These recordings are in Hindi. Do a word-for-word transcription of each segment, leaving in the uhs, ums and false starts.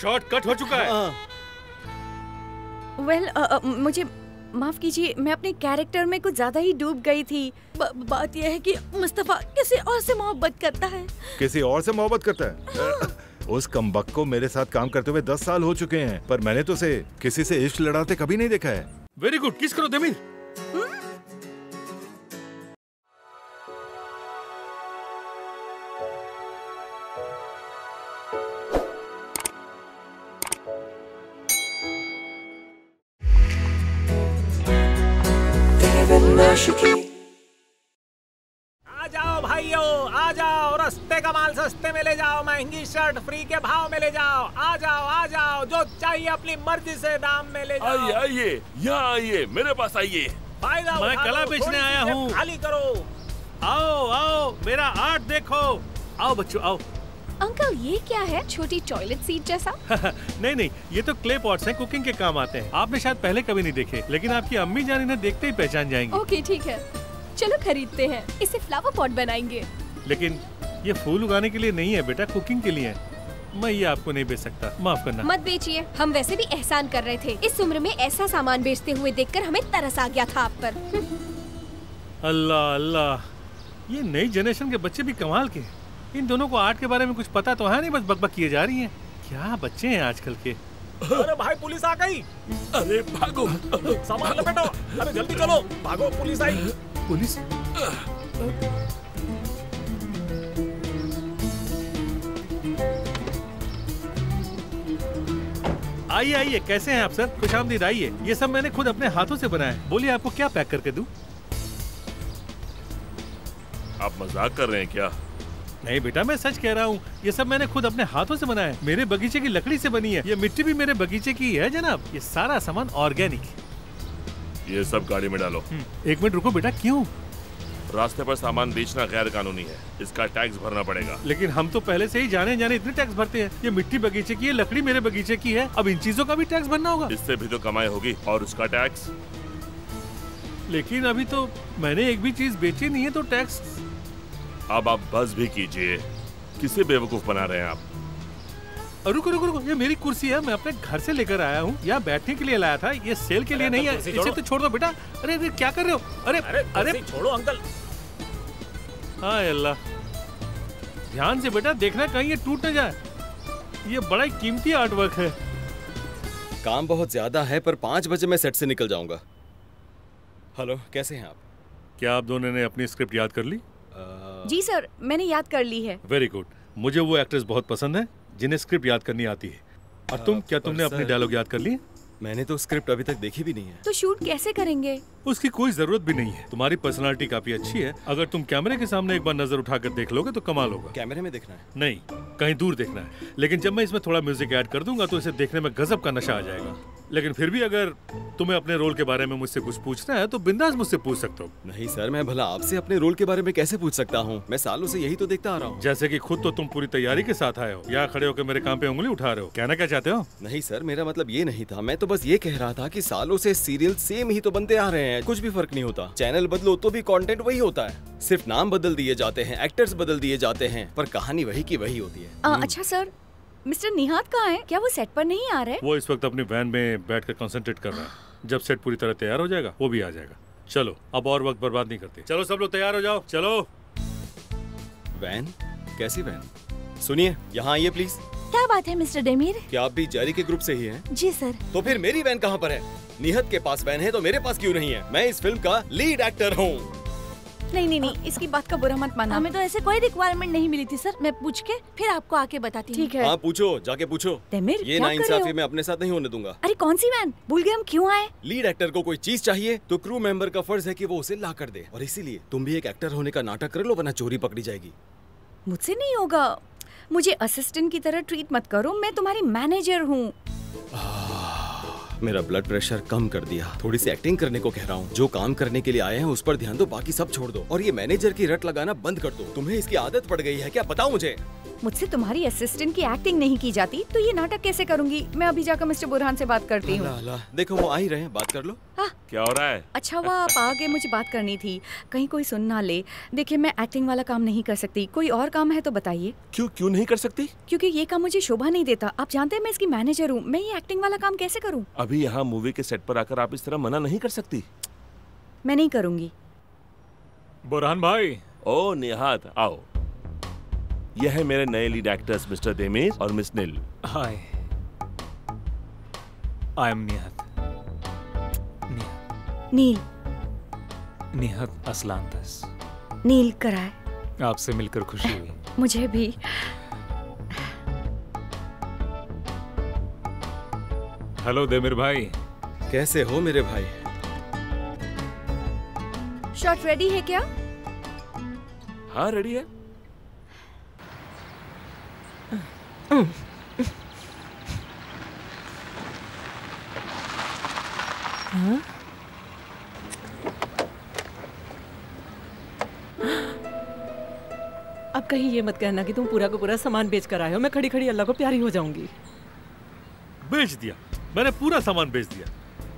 शॉर्ट कट हो चुका है। वेल well, मुझे माफ कीजिए, मैं अपने कैरेक्टर में कुछ ज्यादा ही डूब गई थी। ब, बात यह है कि मुस्तफा किसी और से मोहब्बत करता है। किसी और से मोहब्बत करता है? उस कमबख्त को मेरे साथ काम करते हुए दस साल हो चुके हैं, पर मैंने तो उसे किसी से इश्क लड़ाते कभी नहीं देखा है। वेरी गुड, किस करो देमिर। आ जाओ भाइयों, आ जाओ, रस्ते का माल सस्ते में ले जाओ, महंगी शर्ट फ्री के भाव में ले जाओ। आ जाओ आ जाओ, जो चाहिए अपनी मर्जी से दाम में ले जाओ। आइए आइए, यहाँ आइए, मेरे पास आइए। फायदा मैं कला बेचने आया हूँ। खाली करो, आओ आओ, मेरा आर्ट देखो। आओ बच्चों आओ। अंकल ये क्या है, छोटी टॉयलेट सीट जैसा? नहीं नहीं, ये तो क्ले पॉट्स हैं, कुकिंग के काम आते हैं। आपने शायद पहले कभी नहीं देखे, लेकिन आपकी अम्मी जान इन्हें देखते ही पहचान जाएंगी। ओके ठीक है, चलो खरीदते हैं, इसे फ्लावर पॉट बनाएंगे। लेकिन ये फूल उगाने के लिए नहीं है बेटा, कुकिंग के लिए है। मैं ये आपको नहीं बेच सकता, माफ करना। मत बेचिए, हम वैसे भी एहसान कर रहे थे। इस उम्र में ऐसा सामान बेचते हुए देख कर हमें तरस आ गया था आप पर। अल्लाह अल्लाह, ये नई जनरेशन के बच्चे भी कमाल के। इन दोनों को आर्ट के बारे में कुछ पता तो है नहीं, बस बकबक किए जा रही हैं। क्या बच्चे हैं आजकल के। अरे भाई पुलिस आ गई। अरे भागो, सामान लपेटो, अरे जल्दी चलो, भागो पुलिस आई। पुलिस? आइए आइए, कैसे हैं आप सर? खुशामदीद, आइए। ये सब मैंने खुद अपने हाथों से बनाया है। बोलिए आपको क्या पैक करके दूं? आप मजाक कर रहे हैं क्या? नहीं बेटा, मैं सच कह रहा हूँ, ये सब मैंने खुद अपने हाथों से बनाया है। मेरे बगीचे की लकड़ी से बनी है, ये मिट्टी भी मेरे बगीचे की है जनाब। ये सारा सामान ऑर्गेनिक। ये सब गाड़ी में डालो। एक मिनट रुको बेटा, क्यों? रास्ते पर सामान बेचना गैर कानूनी है, इसका टैक्स भरना पड़ेगा। लेकिन हम तो पहले से ही जाने जाने इतने टैक्स भरते हैं। ये मिट्टी बगीचे की है, लकड़ी मेरे बगीचे की है, अब इन चीजों का भी टैक्स भरना होगा। इससे भी तो कमाई होगी और उसका टैक्स। लेकिन अभी तो मैंने एक भी चीज बेची नहीं है तो टैक्स। अब आप बस भी कीजिए, किसे बेवकूफ बना रहे हैं आप? रुको रुको रुको, ये मेरी कुर्सी है, मैं अपने घर से लेकर आया हूँ, यहाँ बैठने के लिए लाया था, ये सेल के लिए नहीं है। इसे तो छोड़ दो बेटा। अरे अरे क्या कर रहे हो? अरे अरे, अरे छोड़ो अंकल। हाय अल्लाह, ध्यान से बेटा, देखना कहीं ये टूट न जाए। ये बड़ा कीमती आर्ट वर्क है। काम बहुत ज्यादा है, पर पाँच बजे मैं सेट से निकल जाऊंगा। हेलो, कैसे हैं आप? क्या आप दोनों ने अपनी स्क्रिप्ट याद कर ली? जी सर, मैंने याद कर ली है। वेरी गुड, मुझे वो एक्ट्रेस बहुत पसंद है जिन्हें स्क्रिप्ट याद करनी आती है। और तुम, क्या तुमने अपने डायलॉग याद कर लिए? मैंने तो स्क्रिप्ट अभी तक देखी भी नहीं है। तो शूट कैसे करेंगे? उसकी कोई जरूरत भी नहीं है, तुम्हारी पर्सनालिटी काफी अच्छी है। अगर तुम कैमरे के सामने एक बार नजर उठाकर देख लोगे तो कमाल होगा। कैमरे में देखना है? नहीं, कहीं दूर देखना है। लेकिन जब मैं इसमें थोड़ा म्यूजिक ऐड कर दूंगा तो इसे देखने में गजब का नशा आ जाएगा। लेकिन फिर भी अगर तुम्हें अपने रोल के बारे में मुझसे कुछ पूछना है तो बिंदास मुझसे पूछ सकते हो। नहीं सर, मैं भला आपसे अपने रोल के बारे में कैसे पूछ सकता हूँ? मैं सालों से यही तो देखता आ रहा हूँ। जैसे कि खुद तो तुम पूरी तैयारी के साथ आए हो, यहाँ खड़े होकर मेरे काम पे उंगली उठा रहे हो। कहना क्या चाहते हो? नहीं सर, मेरा मतलब ये नहीं था, मैं तो बस ये कह रहा था कि सालों से सीरियल सेम ही तो बनते आ रहे हैं, कुछ भी फर्क नहीं होता। चैनल बदलो तो भी कंटेंट वही होता है, सिर्फ नाम बदल दिए जाते हैं, एक्टर्स बदल दिए जाते हैं, पर कहानी वही की वही होती है। अच्छा सर, मिस्टर निहात कहाँ हैं? क्या वो सेट पर नहीं आ रहे? वो इस वक्त अपनी वैन में बैठकर कंसंट्रेट कर रहा है, जब सेट पूरी तरह तैयार हो जाएगा वो भी आ जाएगा। चलो अब और वक्त बर्बाद नहीं करते, चलो सब लोग तैयार हो जाओ। चलो। वैन? कैसी वैन? सुनिए, यहाँ आइए प्लीज। क्या बात है मिस्टर डेमिर? क्या आप भी जैरी के ग्रुप से ही हैं? जी सर। तो फिर मेरी वैन कहाँ पर है? निहत के पास वैन है तो मेरे पास क्यों नहीं है? मैं इस फिल्म का लीड एक्टर हूँ। नहीं नहीं नहीं, इसकी बात का बुरा मत माना, हमें तो ऐसे कोई रिक्वायरमेंट नहीं मिली थी सर। मैं पूछ के फिर आपको आके बताती हूँ। ठीक है। हाँ पूछो, जाके पूछो। देमिर, ये नाइंसाफी मैं अपने साथ नहीं होने दूंगा। अरे कौन सी वैन? भूल गए हम क्यों आए? लीड एक्टर को कोई चीज चाहिए तो क्रू मेंबर का फर्ज है कि वो उसे ला कर दे, और इसीलिए तुम भी एक एक्टर होने का नाटक कर लो, वरना चोरी पकड़ी जाएगी। मुझसे नहीं होगा, मुझे असिस्टेंट की तरह ट्रीट मत करो, मैं तुम्हारी मैनेजर हूँ। मेरा ब्लड प्रेशर कम कर दिया। थोड़ी सी एक्टिंग करने को कह रहा हूँ, जो काम करने के लिए आए हैं उस पर ध्यान दो, बाकी सब छोड़ दो। और ये मैनेजर की रट लगाना बंद कर दो, तुम्हें इसकी आदत पड़ गई है क्या? बताओ मुझे। मुझसे तुम्हारी असिस्टेंट की एक्टिंग नहीं की जाती तो ये नाटक कैसे करूँगी? मैं अभी जाकर मिस्टर बुरहान से बात करती हूँ। देखो वो आ ही रहे हैं, बात कर लो। हाँ। क्या हो रहा है? अच्छा हुआ आप आ गए, मुझे बात करनी थी, कहीं कोई सुन ना ले। देखिए मैं एक्टिंग वाला काम नहीं कर सकती, कोई और काम है तो बताइए। क्यों क्यों नहीं कर सकती? क्योंकि ये काम मुझे शोभा नहीं देता। आप जानते हैं मैं इसकी मैनेजर हूँ, मैं ये एक्टिंग वाला काम कैसे करूँ? अभी यहाँ मूवी के सेट पर आकर आप इस तरह मना नहीं कर सकती। मैं नहीं करूँगी। बुरहान भाई। ओ निहात, आओ। यह है मेरे नए लीड एक्टर्स मिस्टर देमीर और miss Nil. Hi, I am Nihat. Nil Nihat Aslan दस। नील कराए, आपसे मिलकर खुशी हुई। मुझे भी। हेलो देमीर भाई, कैसे हो मेरे भाई? शॉट रेडी है क्या? हाँ रेडी है। हाँ? अब कहीं ये मत कहना कि तुम पूरा को पूरा सामान बेच कर आए हो, मैं खड़ी खड़ी अल्लाह को प्यारी हो जाऊंगी। बेच दिया? मैंने पूरा सामान बेच दिया।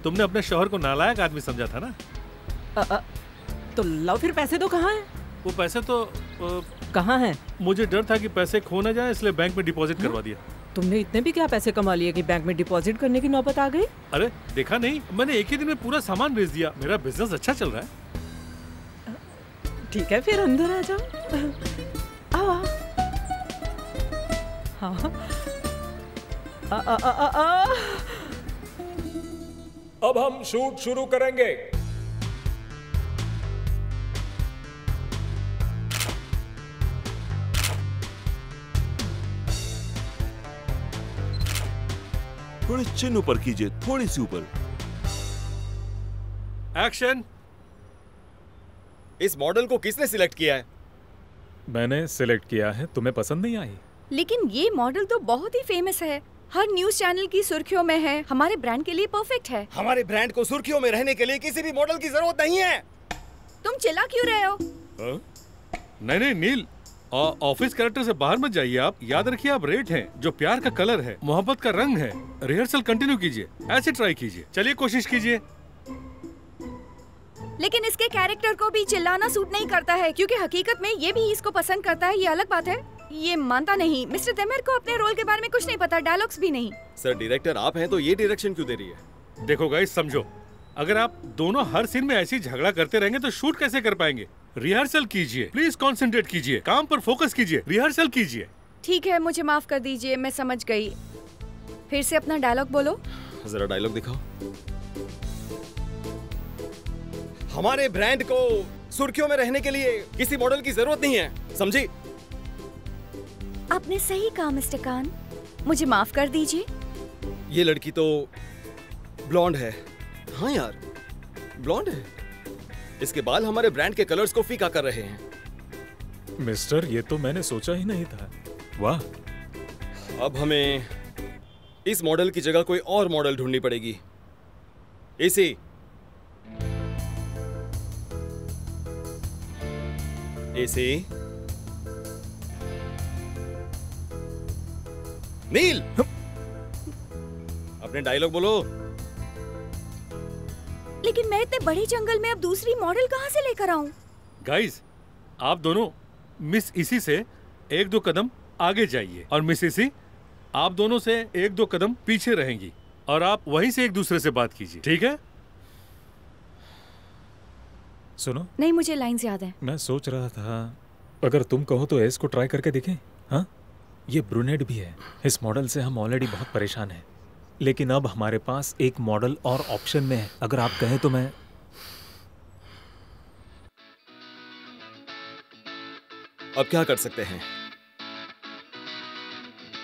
तुमने अपने शौहर को नालायक आदमी समझा था ना। आ, आ, तो लाओ फिर पैसे तो कहाँ हैं? वो पैसे तो आ, कहाँ हैं? मुझे डर था कि पैसे खो ना जाए, इसलिए बैंक में डिपॉजिट करवा दिया। तुमने इतने भी क्या पैसे कमा लिए कि बैंक में डिपॉजिट करने की नौबत आ गई? अरे देखा नहीं, मैंने एक ही दिन में पूरा सामान बेच दिया। मेरा बिजनेस अच्छा चल रहा है। ठीक है फिर अंदर आ जाओ। हाँ आ, आ, आ, आ, आ। अब हम शूट शुरू करेंगे। थोड़ी चिन ऊपर कीजिए, थोड़ी सी ऊपर। एक्शन। इस मॉडल को किसने सिलेक्ट किया है? मैंने सिलेक्ट किया है, तुम्हें पसंद नहीं आई? लेकिन ये मॉडल तो बहुत ही फेमस है, हर न्यूज चैनल की सुर्खियों में है, हमारे ब्रांड के लिए परफेक्ट है। हमारे ब्रांड को सुर्खियों में रहने के लिए किसी भी मॉडल की जरूरत नहीं है। तुम चिल्ला क्यों रहे हो? आ? नहीं नहीं नील, ऑफिस कैरेक्टर से बाहर मत जाइए आप। याद रखिए आप रेड हैं, जो प्यार का कलर है, मोहब्बत का रंग है। रिहर्सल कंटिन्यू कीजिए, ऐसे ट्राई कीजिए, चलिए कोशिश कीजिए। लेकिन इसके कैरेक्टर को भी चिल्लाना सूट नहीं करता है, क्योंकि हकीकत में ये भी इसको पसंद करता है, ये अलग बात है। ये मानता नहीं। मिस्टर देमीर को अपने रोल के बारे में कुछ नहीं पता, डायलॉग्स भी नहीं। सर डायरेक्टर आप हैं तो ये डायरेक्शन क्यों दे रही है? देखो गाइस समझो, अगर आप दोनों हर सीन में ऐसे झगड़ा करते रहेंगे तो शूट कैसे कर पाएंगे? रिहर्सल कीजिए, प्लीज कॉन्सेंट्रेट कीजिए, काम पर फोकस कीजिए, रिहर्सल कीजिए। ठीक है मुझे माफ कर दीजिए, मैं समझ गई। फिर से अपना डायलॉग बोलो। जरा डायलॉग दिखाओ। हमारे ब्रांड को सुर्खियों में रहने के लिए किसी मॉडल की जरूरत नहीं है, समझी? आपने सही कहा मिस्टर खान, मुझे माफ कर दीजिए। ये लड़की तो ब्लॉन्ड है। हाँ यार ब्लॉन्ड है, इसके बाल हमारे ब्रांड के कलर्स को फीका कर रहे हैं। मिस्टर ये तो मैंने सोचा ही नहीं था, वाह। अब हमें इस मॉडल की जगह कोई और मॉडल ढूंढनी पड़ेगी। इसी इसी नील अपने डायलॉग बोलो। लेकिन मैं इतने बड़े जंगल में अब दूसरी मॉडल कहां से लेकर आऊं? गाइस आप दोनों मिस इसी से एक दो कदम आगे जाइए और मिस इसी आप दोनों से एक दो कदम पीछे रहेंगी और आप वहीं से एक दूसरे से बात कीजिए, ठीक है? सुनो। नहीं मुझे लाइन याद है। मैं सोच रहा था अगर तुम कहो तो एस को ट्राई करके देखें। हाँ ये ब्रूनेट भी है, इस मॉडल से हम ऑलरेडी बहुत परेशान हैं, लेकिन अब हमारे पास एक मॉडल और ऑप्शन में है। अगर आप कहें तो मैं अब क्या कर सकते हैं?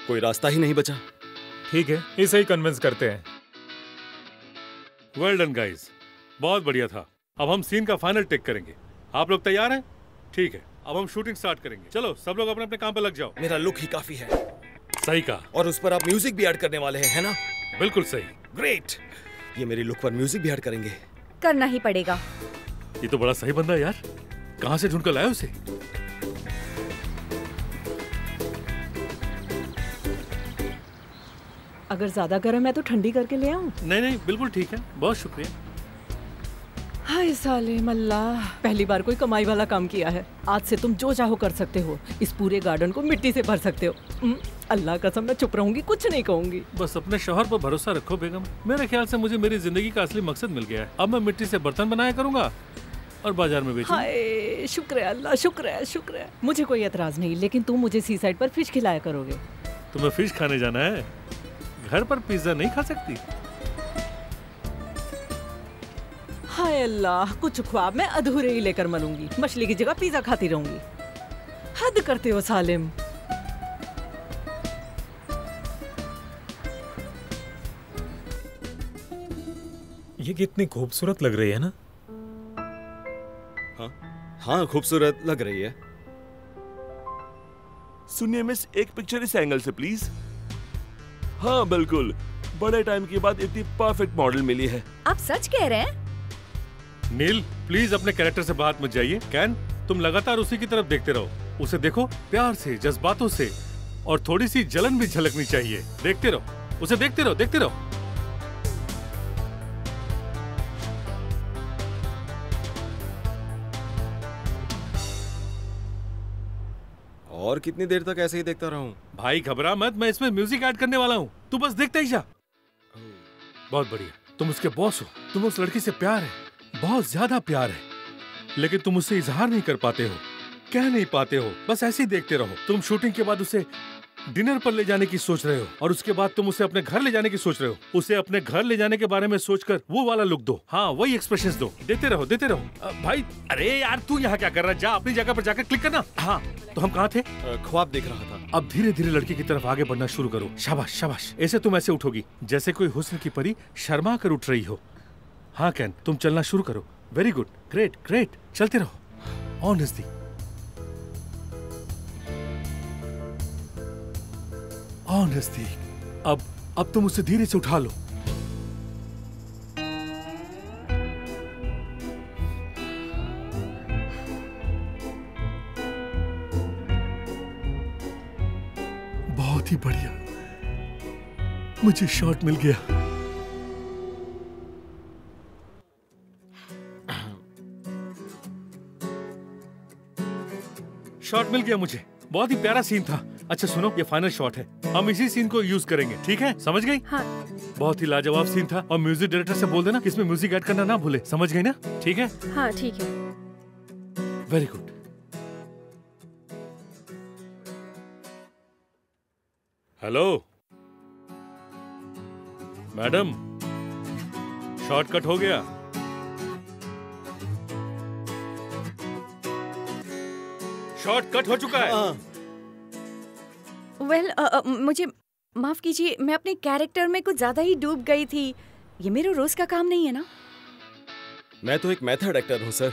कोई रास्ता ही नहीं बचा। ठीक है इसे ही कन्विंस करते हैं। वेल डन गाइस, बहुत बढ़िया था। अब हम सीन का फाइनल टेक करेंगे, आप लोग तैयार हैं? ठीक है अब हम शूटिंग स्टार्ट करेंगे। चलो सब लोग अपने अपने काम पर लग जाओ। मेरा लुक ही काफी है। सही कहा। और उस पर आप म्यूजिक भी ऐड करने वाले हैं है ना? बिल्कुल सही। ग्रेट। ये मेरे लुक पर म्यूजिक भी ऐड करेंगे। करना ही पड़ेगा। ये तो बड़ा सही बंदा है यार, कहाँ से ढूंढ कर लाए उसे? अगर ज्यादा गर्म है तो ठंडी करके ले आऊं? नहीं नहीं बिल्कुल ठीक है, बहुत शुक्रिया। हाय सालेम अल्लाह, पहली बार कोई कमाई वाला काम किया है। आज से तुम जो चाहो कर सकते हो, इस पूरे गार्डन को मिट्टी से भर सकते हो। अल्लाह कसम मैं चुप रहूंगी, कुछ नहीं कहूंगी। बस अपने शोहर पर भरोसा रखो बेगम। मेरे ख्याल से मुझे मेरी जिंदगी का असली मकसद मिल गया है। अब मैं मिट्टी से बर्तन बनाया करूंगा और बाजार में बेचूंगा। हाय शुक्रिया अल्लाह, शुक्रिया शुक्रिया। मुझे कोई एतराज नहीं, लेकिन तुम मुझे सी साइड पर फिश खिलाया करोगे। तुम्हें फिश खाने जाना है, घर पर पिज्जा नहीं खा सकती? हाय अल्लाह, कुछ ख्वाब मैं अधूरे ही लेकर मरूंगी। मछली की जगह पिज्जा खाती रहूंगी। हद करते हो सालिम। ये कितनी खूबसूरत लग रही है ना? हाँ हाँ खूबसूरत लग रही है। सुनिए मिस, एक पिक्चर इस एंगल से प्लीज। हाँ बिल्कुल, बड़े टाइम के बाद इतनी परफेक्ट मॉडल मिली है। आप सच कह रहे हैं? नील प्लीज अपने कैरेक्टर से बाहर मत जाइए। कैन तुम लगातार उसी की तरफ देखते रहो। उसे देखो प्यार से, जज्बातों से, और थोड़ी सी जलन भी झलकनी चाहिए। देखते रहो उसे, देखते रहो देखते रहो। और कितनी देर तक ऐसे ही देखता रहूं? भाई घबरा मत, मैं इसमें म्यूजिक ऐड करने वाला हूं। तू बस देखता ही जा। बहुत बढ़िया, तुम उसके बॉस हो। तुम्हें उस लड़की से प्यार है, बहुत ज्यादा प्यार है, लेकिन तुम उसे इजहार नहीं कर पाते हो, कह नहीं पाते हो। बस ऐसे ही देखते रहो। तुम शूटिंग के बाद उसे डिनर पर ले जाने की सोच रहे हो, और उसके बाद तुम उसे अपने घर ले जाने की सोच रहे हो। उसे अपने घर ले जाने के बारे में सोचकर वो वाला लुक दो। हाँ वही एक्सप्रेशंस दो। देते रहो देते रहो। आ, भाई अरे यार तू यहाँ क्या कर रहा है? जा अपनी जगह पर जाकर क्लिक करना। हाँ तो हम कहाँ थे? ख्वाब देख रहा था। अब धीरे धीरे लड़की की तरफ आगे बढ़ना शुरू करो। शाबाश शाबाश। ऐसे तुम ऐसे उठोगी जैसे कोई हुस्न की परी शर्मा कर उठ रही हो। हाँ कैन तुम चलना शुरू करो। वेरी गुड, ग्रेट ग्रेट, चलते रहो। और नजदीक और नजदीक। अब अब तुम उसे धीरे से उठा लो। बहुत ही बढ़िया, मुझे शॉट मिल गया। शॉट मिल गया मुझे, बहुत ही प्यारा सीन था। अच्छा सुनो, ये फाइनल शॉट है, हम इसी सीन को यूज करेंगे, ठीक है? समझ गई? हाँ। बहुत ही लाजवाब सीन था। और म्यूजिक डायरेक्टर से बोल देना कि इसमें म्यूजिक ऐड करना ना भूले। समझ गई ना? ठीक है? हाँ ठीक है। Very good. Hello madam, shot cut हो गया। शॉट कट हो चुका है। वेल well, uh, uh, मुझे माफ कीजिए, मैं अपने कैरेक्टर में कुछ ज्यादा ही डूब गई थी। ये मेरा रोज का काम नहीं है ना। मैं तो एक मेथड एक्टर हूँ सर।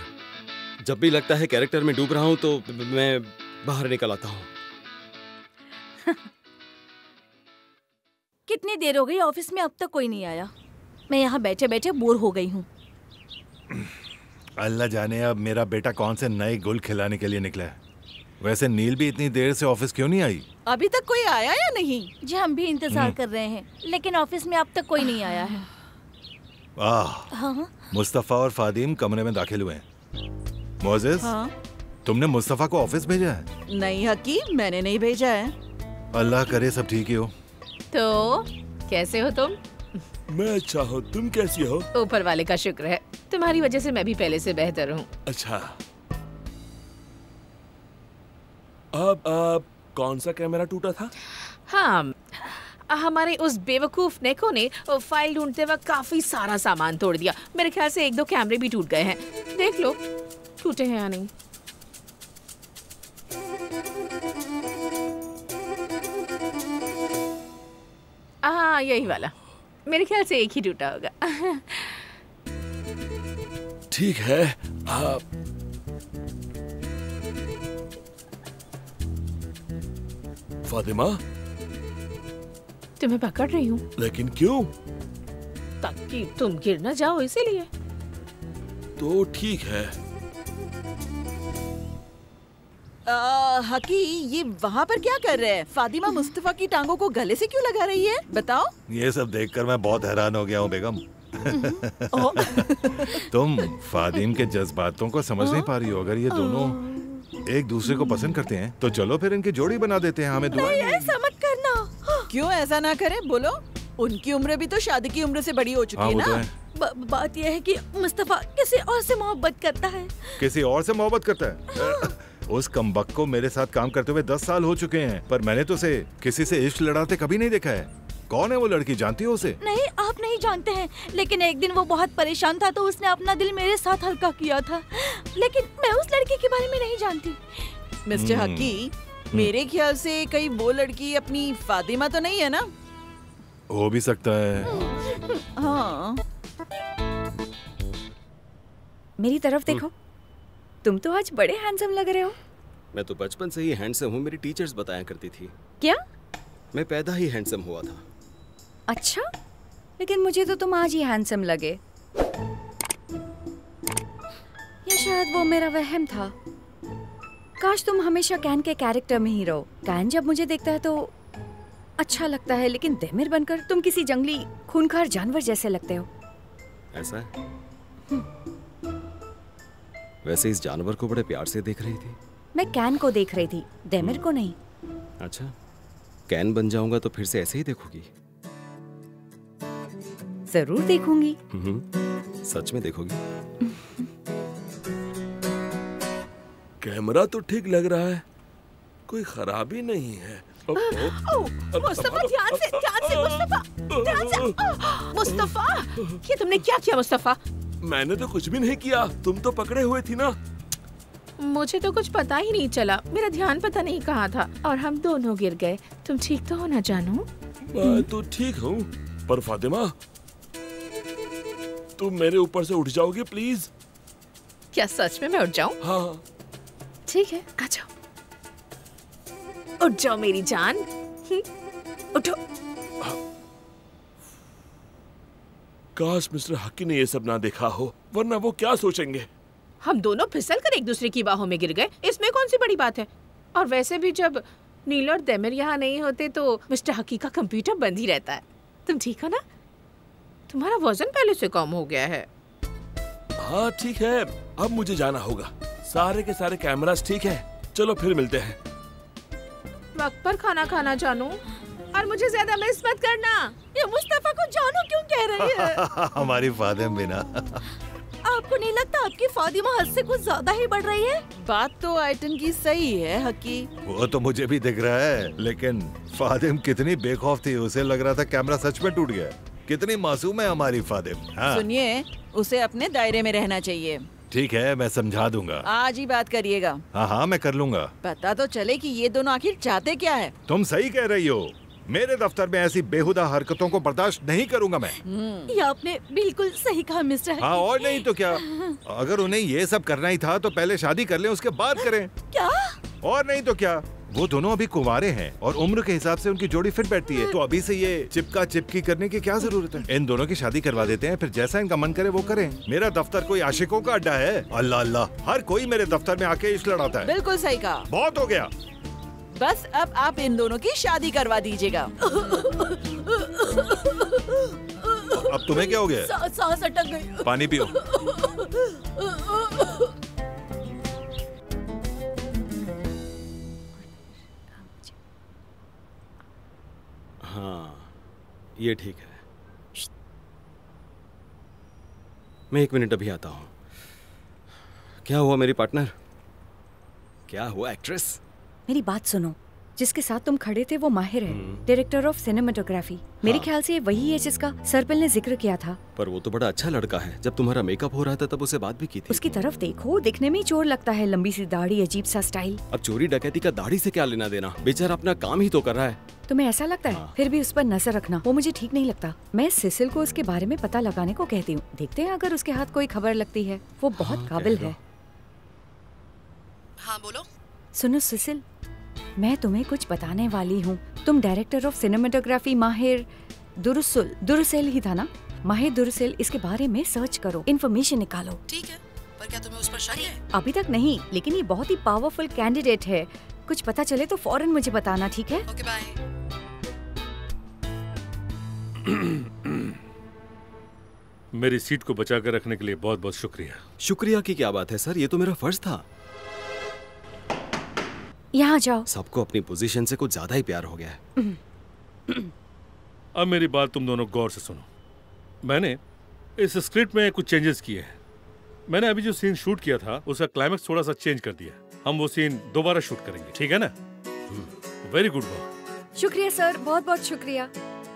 जब भी लगता है कैरेक्टर में डूब रहा हूँ तो मैं बाहर निकल आता हूँ। कितनी देर हो गई ऑफिस में, अब तक कोई नहीं आया। मैं यहाँ बैठे बैठे बोर हो गई हूँ। अल्लाह जाने अब मेरा बेटा कौन से नए गुल खिलाने के लिए निकला है। वैसे नील भी इतनी देर से ऑफिस क्यों नहीं आई? अभी तक कोई आया या नहीं? जी हम भी इंतजार कर रहे हैं, लेकिन ऑफिस में अब तक कोई नहीं आया है। वाह, मुस्तफा और फादिम कमरे में दाखिल हुए हैं। मोजेस, हाँ? तुमने मुस्तफा को ऑफिस भेजा है? नहीं हकी, मैंने नहीं भेजा है। अल्लाह करे सब ठीक ही हो। तो कैसे हो तुम? मैं अच्छा हूँ, तुम कैसी हो? ऊपर वाले का शुक्र है, तुम्हारी वजह से मैं भी पहले से बेहतर हूँ। अच्छा अब अब कौन सा कैमरा टूटा था? हाँ हमारे उस बेवकूफ नेको ने फाइल ढूंढते वक्त काफी सारा सामान तोड़ दिया। मेरे ख्याल से एक दो कैमरे भी टूट गए हैं। देख लो टूटे हैं या नहीं। हाँ यही वाला, मेरे ख्याल से एक ही टूटा होगा। ठीक है। आप फातिमा, तुम्हें पकड़ रही हूँ। लेकिन क्यों? ताकि तुम गिर न जाओ इसीलिए। तो ठीक है। आ, हकी ये वहाँ पर क्या कर रहे हैं? फातिमा मुस्तफा की टांगों को गले से क्यों लगा रही है? बताओ। ये सब देखकर मैं बहुत हैरान हो गया हूँ बेगम। तुम फादिम के जज्बातों को समझ नहीं पा रही हो। अगर ये दोनों एक दूसरे को पसंद करते हैं तो चलो फिर इनकी जोड़ी बना देते हैं। हमें दुआ ऐसा मत करना। क्यों ऐसा ना करें, बोलो उनकी उम्र भी तो शादी की उम्र से बड़ी हो चुकी है ना। बात यह है कि मुस्तफा किसी और से मोहब्बत करता है। किसी और से मोहब्बत करता है? उस कमबख्त को मेरे साथ काम करते हुए दस साल हो चुके हैं, पर मैंने तो उसे किसी से इश्क लड़ाते कभी नहीं देखा है। कौन है वो लड़की, जानती हो उसे? नहीं, आप नहीं जानते हैं, लेकिन एक दिन वो बहुत परेशान था तो उसने अपना दिल मेरे साथ हल्का किया था, लेकिन मैं उस लड़की के बारे में नहीं जानती। मिस्टर हकी, मेरे ख्याल से कहीं वो लड़की अपनी फातिमा तो नहीं है ना? हो भी सकता है। हाँ, मेरी तरफ देखो, तुम तो आज बड़े हैंडसम लग रहे हो। मैं तो बचपन से ही हैंडसम हूँ, मेरी टीचर्स बताया करती थी। क्या? मैं पैदा ही हैंडसम हुआ था। अच्छा, लेकिन मुझे तो तुम आज ही हैंडसम लगे। या शायद वो मेरा वहम था। काश तुम हमेशा कैन के कैरेक्टर में ही रहो। कैन जब मुझे देखता है तो अच्छा लगता है, लेकिन देमिर बनकर तुम किसी जंगली खूनखार जानवर जैसे लगते हो। ऐसा है? वैसे इस जानवर को बड़े प्यार से देख रही थी। मैं कैन को देख रही थी, देमिर को नहीं। अच्छा, कैन बन जाऊंगा तो फिर से ऐसे ही देखोगी? जरूर देखूंगी। सच में देखोगी? कैमरा तो ठीक लग रहा है, कोई खराबी नहीं है। मुस्तफा ध्यान से, ध्यान से मुस्तफा, ध्यान से। मुस्तफा, ये तुमने क्या किया मुस्तफा? मैंने तो कुछ भी नहीं किया, तुम तो पकड़े हुए थी ना। मुझे तो कुछ पता ही नहीं चला, मेरा ध्यान पता नहीं कहाँ था और हम दोनों गिर गए। तुम ठीक तो हो ना जानू? मैं तो ठीक हूँ, पर फातिमा तुम मेरे ऊपर से उठ जाओगी प्लीज। क्या सच में मैं उठ जाऊँ? हाँ ठीक है, आ जाओ, उठ जाओ मेरी जान, उठो। काश मिस्टर हकी ने ये सब ना देखा हो, वरना वो क्या सोचेंगे। हम दोनों फिसलकर एक दूसरे की बाहों में गिर गए, इसमें कौन सी बड़ी बात है। और वैसे भी जब नील और देमिर यहाँ नहीं होते तो मिस्टर हकी का कंप्यूटर बंद ही रहता है। तुम ठीक हो ना? तुम्हारा वजन पहले से कम हो गया है। हाँ ठीक है, अब मुझे जाना होगा। सारे के सारे कैमरास ठीक है, चलो फिर मिलते हैं। वक्त पर खाना खाना जानू, और मुझे ज्यादा मिस मत करना। ये मुस्तफा को जानू क्यों कह रही है? हमारी फातिमा बिना। आपको नहीं लगता आपकी फातिमा हद से कुछ ज्यादा ही बढ़ रही है? बात तो आइटन की सही है हकी। वो तो मुझे भी दिख रहा है, लेकिन फातिमा कितनी बेखौफ थी, उसे लग रहा था कैमरा सच में टूट गया। कितनी मासूम है हमारी फातिमा। हाँ। सुनिए, उसे अपने दायरे में रहना चाहिए। ठीक है, मैं समझा दूंगा। आज ही बात करिएगा। हाँ हाँ, मैं कर लूंगा। पता तो चले कि ये दोनों आखिर चाहते क्या है। तुम सही कह रही हो, मेरे दफ्तर में ऐसी बेहुदा हरकतों को बर्दाश्त नहीं करूंगा मैं। ये आपने बिल्कुल सही कहा मिस्टर। हाँ और नहीं तो क्या, अगर उन्हें ये सब करना ही था तो पहले शादी कर लें, उसके बाद करें। क्या? और नहीं तो क्या, वो दोनों अभी कुंवारे हैं और उम्र के हिसाब से उनकी जोड़ी फिट बैठती है, तो अभी से ये चिपका चिपकी करने की क्या जरूरत है। इन दोनों की शादी करवा देते हैं, फिर जैसा इनका मन करे वो करें। मेरा दफ्तर कोई आशिकों का अड्डा है? अल्लाह अल्लाह, हर कोई मेरे दफ्तर में आके इश्क लड़ाता है। बिल्कुल सही कहा, बहुत हो गया। बस अब आप इन दोनों की शादी करवा दीजिएगा। अब तुम्हें क्या हो गया? सांस अटक गई। पानी पियो। हाँ ये ठीक है, मैं एक मिनट अभी आता हूँ। क्या हुआ मेरी पार्टनर? क्या हुआ एक्ट्रेस? मेरी बात सुनो, जिसके साथ तुम खड़े थे वो माहिर है, डायरेक्टर ऑफ सिनेमेटोग्राफी। मेरे हाँ। ख्याल से वही है जिसका सर्पिल ने जिक्र किया था। पर वो तो बड़ा अच्छा लड़का है, जब तुम्हारा मेकअप हो रहा था तब उसे बात भी की थी। उसकी तरफ देखो, दिखने में चोर लगता है, लंबी सी दाढ़ी, अजीब सा स्टाइल। अब चोरी डकैती का दाढ़ी से क्या लेना देना, बेचारा अपना काम ही तो कर रहा है। तुम्हें ऐसा लगता है? हाँ। फिर भी उस पर नजर रखना, वो मुझे ठीक नहीं लगता। मैं सिसिल को उसके बारे में पता लगाने को कहती हूँ, देखते हैं अगर उसके हाथ कोई खबर लगती है। वो बहुत काबिल है। हाँ बोलो। सुनो सिसिल, मैं तुम्हें कुछ बताने वाली हूँ। तुम डायरेक्टर ऑफ सिनेमेटोग्राफी माहिर दुरुसेल, दुरुसेल ही था ना, माहिर दुरुसेल, इसके बारे में सर्च करो, इन्फॉर्मेशन निकालो। ठीक है, पर क्या तुम्हें उस पर शक है? अभी तक नहीं, लेकिन ये बहुत ही पावरफुल कैंडिडेट है। कुछ पता चले तो फौरन मुझे बताना, ठीक है? Okay bye. मेरी सीट को बचा कर रखने के लिए बहुत बहुत शुक्रिया। शुक्रिया की क्या बात है सर, ये तो मेरा फर्ज था। यहाँ जाओ। सबको अपनी पोजीशन से कुछ ज्यादा ही प्यार हो गया है। अब मेरी बात तुम दोनों गौर से सुनो। मैंने इस स्क्रिप्ट में कुछ चेंजेस किए हैं। मैंने अभी जो सीन शूट किया था उसका क्लाइमेक्स थोड़ा सा चेंज कर दिया। हम वो सीन दोबारा शूट करेंगे, ठीक है ना? Very good boy. शुक्रिया सर, बहुत बहुत शुक्रिया।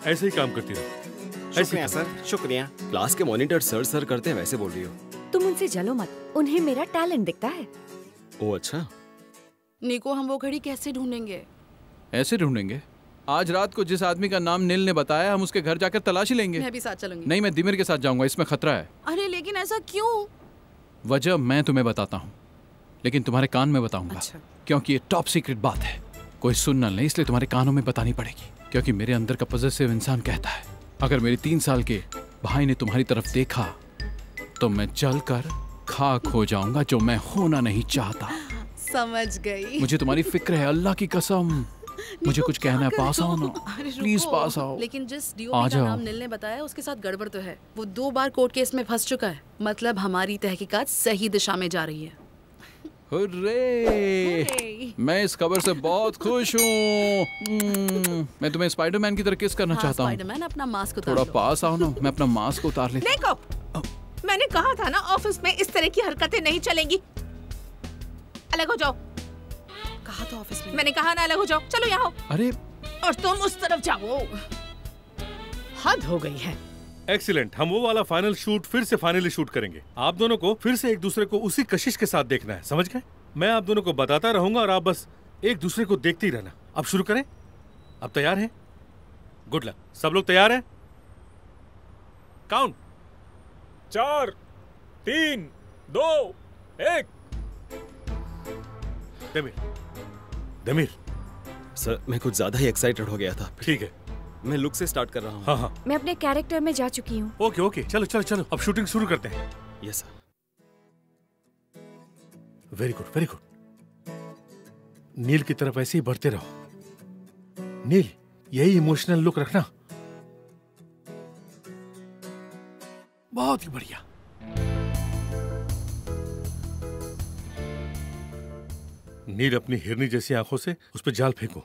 ऐसे ही काम करती रहो। शुक्रिया सर, शुक्रिया। क्लास के मॉनिटर सर सर करते हैं वैसे बोल रही हो। तुम उनसे जलो मत, उन्हें मेरा टैलेंट दिखता है। ओ अच्छा। निको, हम वो घड़ी कैसे ढूंढेंगे? ऐसे ढूंढेंगे। आज रात को जिस आदमी का नाम नील ने बताया, हम उसके घर जाकर तलाशी लेंगे। मैं भी साथ चलूंगी। नहीं, मैं दिमिर के साथ जाऊंगा, इसमें खतरा है। अरे लेकिन ऐसा क्यों? वजह मैं तुम्हें बताता हूँ, लेकिन तुम्हारे कान में बताऊंगा। अच्छा। क्योंकि ये टॉप सीक्रेट बात है, कोई सुनना नहीं, इसलिए तुम्हारे कानों में बतानी पड़ेगी। क्योंकि मेरे अंदर का पजेसिव इंसान कहता है, अगर मेरे तीन साल के भाई ने तुम्हारी तरफ देखा तो मैं जलकर खाक हो जाऊंगा, जो मैं होना नहीं चाहता। समझ गई। मुझे तुम्हारी फिक्र है, अल्लाह की कसम। मुझे कुछ कहना है, पास आओ ना प्लीज, पास आओ। लेकिन जिस डीओपी का नाम नील ने बताया उसके साथ गड़बड़ तो है। वो दो बार कोर्ट केस में फंस चुका है, मतलब हमारी तहकीकात सही दिशा में जा रही है। हुर्रे! मैं इस खबर से बहुत खुश हूँ। मैं तुम्हें स्पाइडरमैन की तरह किस करना हाँ, चाहता हूँ। स्पाइडरमैन अपना मास्क उतार, थोड़ा पास आओ ना, मैं अपना मास्क उतार लेता हूं। देखो, मैंने कहा था ना ऑफिस में इस तरह की हरकतें नहीं चलेंगी। अलग हो जाओ। कहा था ऑफिस में, मैंने कहा ना अलग हो जाओ। चलो यहाँ। अरे और तुम उस तरफ जाओ, हद हो गई है। एक्सीलेंट, हम वो वाला फाइनल शूट फिर से फाइनली शूट करेंगे। आप दोनों को फिर से एक दूसरे को उसी कशिश के साथ देखना है, समझ गए? मैं आप दोनों को बताता रहूंगा और आप बस एक दूसरे को देखते ही रहना। अब शुरू करें, आप तैयार हैं? Good luck. सब लोग तैयार हैं? काउंट चार तीन दो एक। Damir, Damir. सर मैं कुछ ज्यादा ही एक्साइटेड हो गया था। ठीक है, मैं लुक से स्टार्ट कर रहा हूँ। हाँ, हाँ। मैं अपने कैरेक्टर में जा चुकी हूँ। ओके ओके, चलो चलो चलो, अब शूटिंग शुरू करते हैं। Yes sir. Very good very good. Nil की तरफ ऐसे ही बढ़ते रहो। नील, यही इमोशनल लुक रखना। बहुत ही बढ़िया। नील, अपनी हिरनी जैसी आंखों से उस पर जाल फेंको।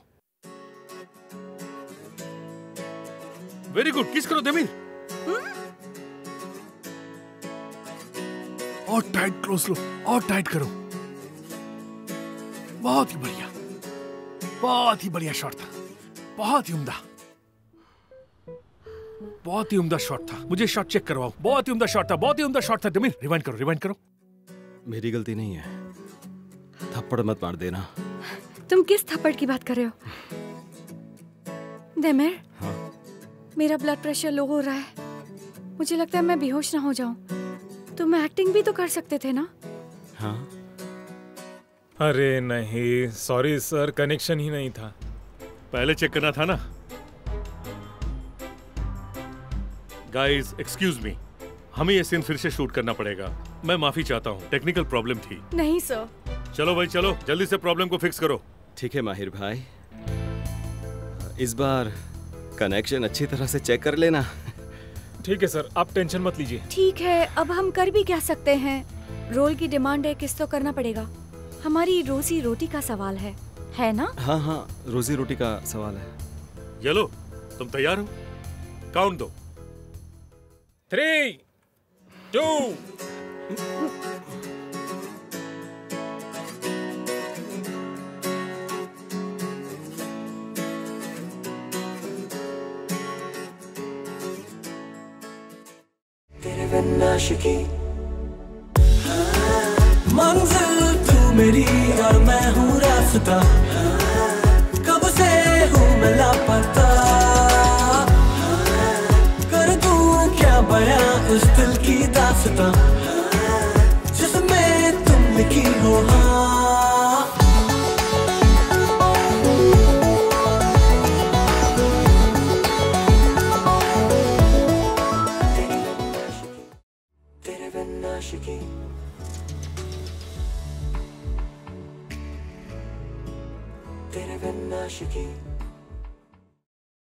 Very good. किस करो दमीर। hmm? और टाइट क्लोज लो, और टाइट करो। बहुत ही बढ़िया, बहुत ही बढ़िया शॉट था। बहुत ही उम्दा, बहुत ही उम्दा शॉट था। मुझे शॉट चेक करवाओ। बहुत ही उम्दा शॉट था, बहुत ही उम्दा शॉट था। दमीर, रिवाइंड करो, रिवाइंड करो। मेरी गलती नहीं है, थप्पड़ मत मार देना। तुम किस थप्पड़ की बात कर रहे हो देमिर? हाँ। मेरा ब्लड प्रेशर लो हो रहा है, मुझे लगता है मैं बेहोश ना हो जाऊं। तुम एक्टिंग भी तो कर सकते थे ना? हाँ। अरे नहीं, सॉरी सर, कनेक्शन ही नहीं था। पहले चेक करना था ना। गाइस एक्सक्यूज मी, हमें ये सीन फिर से शूट करना पड़ेगा। मैं माफी चाहता हूँ, टेक्निकल प्रॉब्लम थी। नहीं सर। चलो भाई चलो, जल्दी से प्रॉब्लम को फिक्स करो। ठीक है माहिर भाई, इस बार कनेक्शन अच्छी तरह से चेक कर लेना। ठीक है सर, आप टेंशन मत लीजिए। ठीक है, अब हम कर भी क्या सकते हैं? रोल की डिमांड है, किस तो करना पड़ेगा। हमारी रोजी रोटी का सवाल है, है ना? हाँ हाँ, रोजी रोटी का सवाल है। ये लो, तुम तैयार हो? काउंट दो। थ्री टू आशिकी मंजिल तू मेरी और मैं हूँ रास्ता। कब से हूँ मैं लापता, कर दूँ क्या बयां उस दिल की दास्ता जिसमें तुम लिखी हो। हाँ तेरे बिन आशिकी।